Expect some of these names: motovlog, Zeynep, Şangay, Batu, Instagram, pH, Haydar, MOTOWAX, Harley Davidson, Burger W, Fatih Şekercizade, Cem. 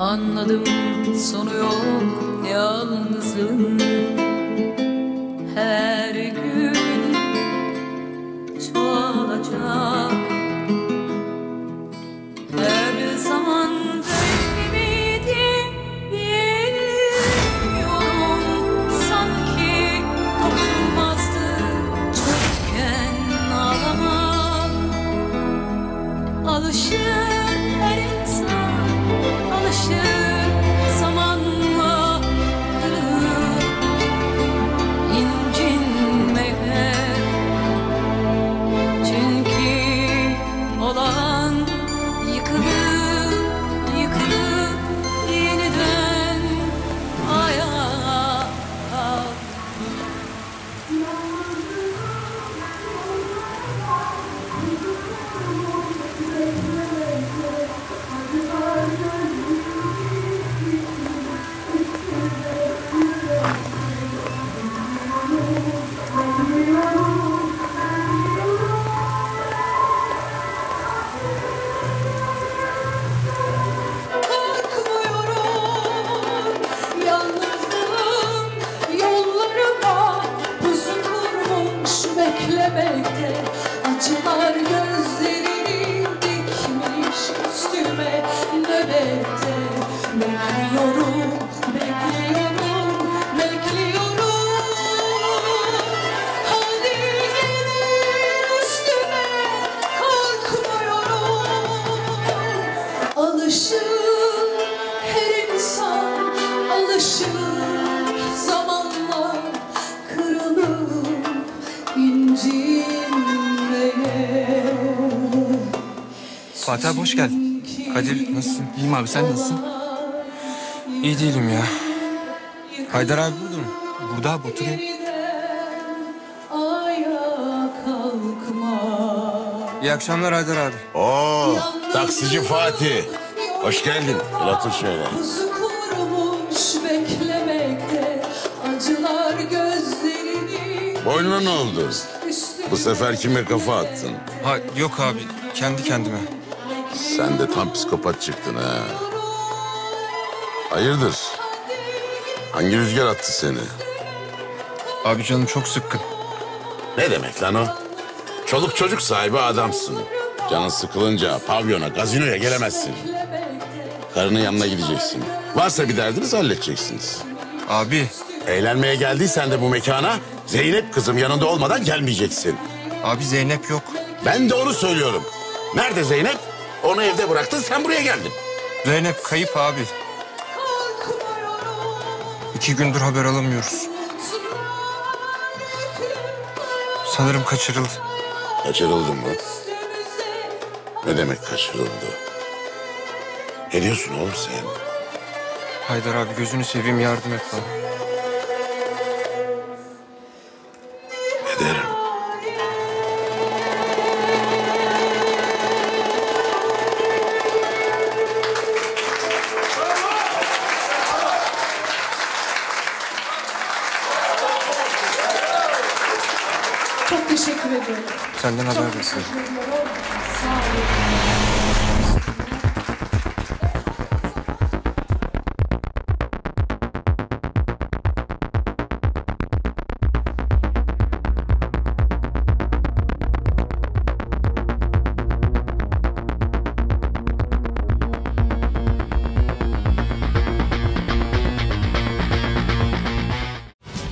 Anladım sonu yok yalnızlığın. Her gün çoğalacak. Her zaman böyle miydi bilmiyorum. Sanki dokunmazdı çocukken ağlamak. Alışır. Zamanla kırılıp incinmeye, çünkü olan yıkılıp yıkılıp yeniden ayağa kalkıyor. Acılar gözlerini dikmiş üstüme nöbette. Bekliyorum, bekliyorum, bekliyorum. Hadi gelir üstüme, kalkmıyorum. Alışır her insan, alışır zamanla kırılır Fatih abi hoş geldin. Kadir nasılsın? İyiyim abi, sen nasılsın? İyi değilim ya. Haydar abi burada mı? Burada abi, oturuyor. İyi akşamlar Haydar abi. Oo, taksici Fatih. Hoş geldin. Otur şöyle. Boynuna ne oldu? Bu sefer kime kafa attın? Ha, yok abi, kendi kendime. Sen de tam psikopat çıktın ha. Hayırdır? Hangi rüzgar attı seni? Abi canım çok sıkkın. Ne demek lan o? Çoluk çocuk sahibi adamsın. Canın sıkılınca pavyona, gazinoya gelemezsin. Karının yanına gideceksin. Varsa bir derdiniz halledeceksiniz. Abi. Eğlenmeye geldiysen de bu mekana Zeynep kızım yanında olmadan gelmeyeceksin. Abi Zeynep yok. Ben de onu söylüyorum. Nerede Zeynep? Onu evde bıraktın, sen buraya geldin. Zeynep kayıp abi. 2 gündür haber alamıyoruz. Sanırım kaçırıldı. Kaçırıldı mı? Ne demek kaçırıldı? Ne diyorsun oğlum sen? Haydar abi gözünü seveyim, yardım et bana. Ederim. Çok teşekkür ederim. Senden haber bekliyorum.